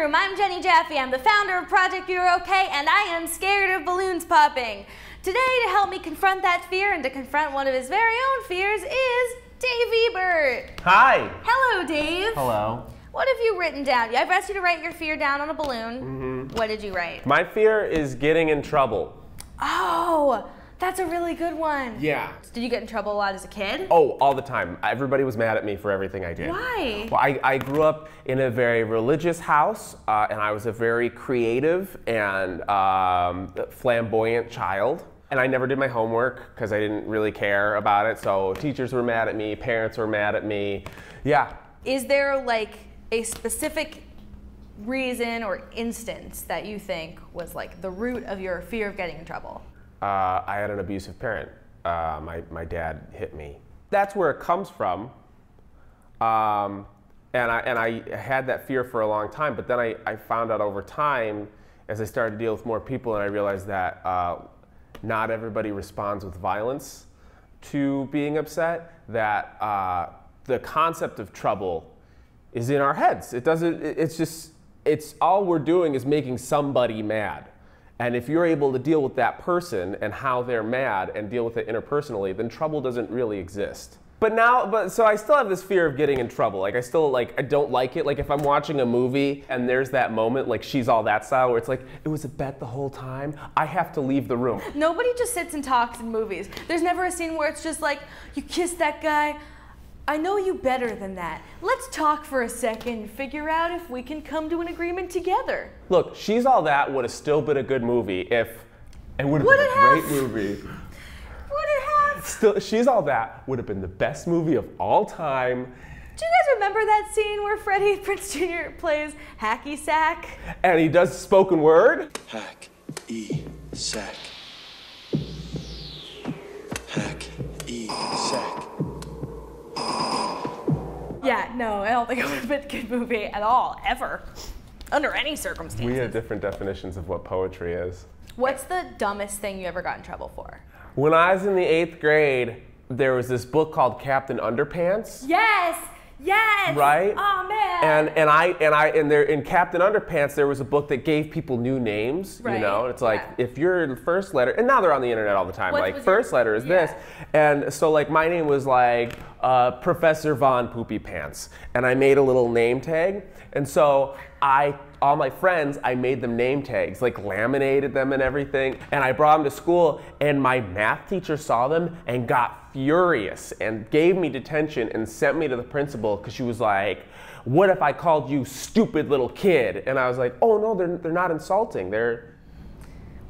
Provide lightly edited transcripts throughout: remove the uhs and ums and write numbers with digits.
Room. I'm Jenny Jaffe. I'm the founder of Project You're OK, and I am scared of balloons popping. Today, to help me confront that fear and to confront one of his very own fears is Dave Ebert. Hi. Hello, Dave. Hello. What have you written down? I've asked you to write your fear down on a balloon. Mm-hmm. What did you write? My fear is getting in trouble. Oh, that's a really good one. Yeah. Did you get in trouble a lot as a kid? Oh, all the time. Everybody was mad at me for everything I did. Why? Well, I grew up in a very religious house, and I was a very creative and flamboyant child. And I never did my homework because I didn't really care about it. So teachers were mad at me, parents were mad at me. Yeah. Is there like a specific reason or instance that you think was like the root of your fear of getting in trouble? I had an abusive parent. My dad hit me. That's where it comes from. And I had that fear for a long time, but then I found out over time, as I started to deal with more people, and I realized that not everybody responds with violence to being upset, that the concept of trouble is in our heads. It's all we're doing is making somebody mad. And if you're able to deal with that person and how they're mad and deal with it interpersonally, then trouble doesn't really exist. So I still have this fear of getting in trouble. Like I don't like it. Like if I'm watching a movie and there's that moment, like She's All That Style, where it's like, it was a bet the whole time. I have to leave the room. Nobody just sits and talks in movies. There's never a scene where it's just like, you kiss that guy. I know you better than that. Let's talk for a second and figure out if we can come to an agreement together. Look, She's All That would have still been a good movie if... It would have been a great movie. Would it have? Still, She's All That would have been the best movie of all time. Do you guys remember that scene where Freddie Prinze Jr. plays hacky sack? And he does spoken word? Hack E sack. Hack E sack. Yeah, no, I don't think it would have been a good movie at all, ever, under any circumstances. We have different definitions of what poetry is. What's the dumbest thing you ever got in trouble for? When I was in the 8th grade, there was this book called Captain Underpants. Yes, yes. Right? Oh man. And in Captain Underpants, there was a book that gave people new names. Right. You know, it's like if your first letter, and now they're on the internet all the time. Like first letter is this, and so like my name was like. Professor Von Poopy Pants, and I made a little name tag, and so all my friends, I made them name tags, like laminated them and everything, and I brought them to school, and my math teacher saw them and got furious and gave me detention and sent me to the principal because she was like, what if I called you stupid little kid? And I was like, oh no, they're not insulting, they're...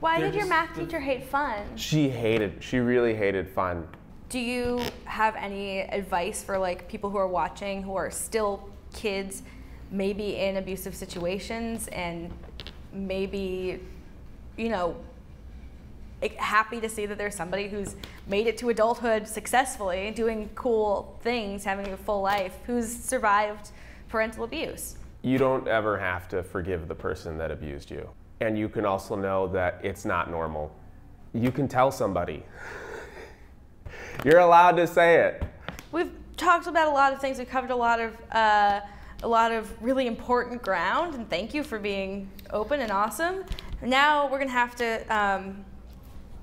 Why did your math teacher hate fun? She really hated fun. Do you have any advice for like people who are watching who are still kids, maybe in abusive situations and maybe, you know, happy to see that there's somebody who's made it to adulthood successfully, doing cool things, having a full life, who's survived parental abuse? You don't ever have to forgive the person that abused you. And you can also know that it's not normal. You can tell somebody. You're allowed to say it. We've talked about a lot of things. We've covered a lot of really important ground, and thank you for being open and awesome. Now we're gonna have to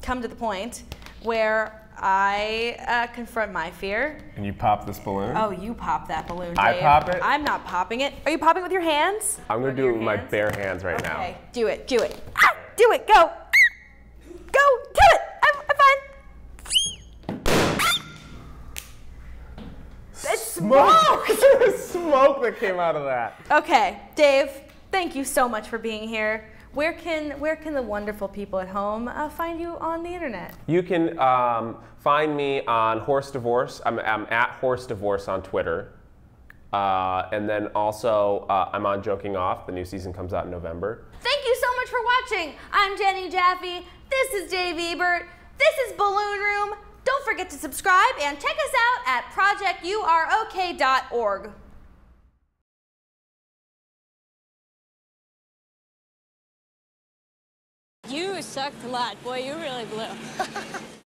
come to the point where I confront my fear. And you pop this balloon? Oh, you pop that balloon, Dave. I pop it? I'm not popping it. Are you popping it with your hands? I'm gonna do it with my bare hands right now. Okay, do it, do it. Ah, do it, go. Smoke! Smoke that came out of that. Okay, Dave, thank you so much for being here. Where can the wonderful people at home find you on the internet? You can find me on Horse Divorce. I'm at Horse Divorce on Twitter. And then also, I'm on Joking Off. The new season comes out in November. Thank you so much for watching. I'm Jenny Jaffe. This is Dave Ebert. This is Balloon Room. Don't forget to subscribe and check us out at projecturok.org. You sucked a lot. Boy, you really blew.